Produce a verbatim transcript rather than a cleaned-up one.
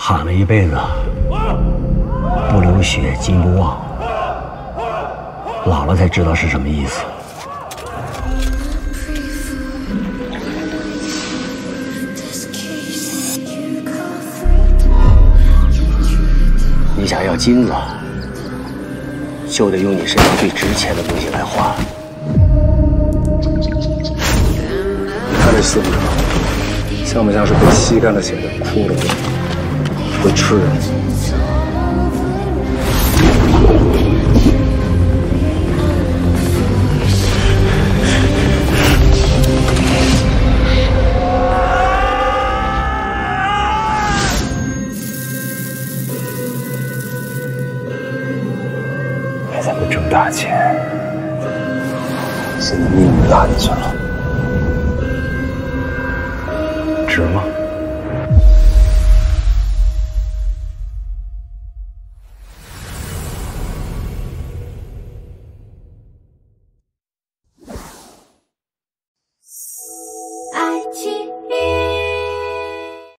喊了一辈子，不流血金不忘，老了才知道是什么意思。 你想要金子，就得用你身上最值钱的东西来换。你看这死者，像不像是被吸干了血的骷髅？会吃人。大钱，现在命运拉进去了，值吗？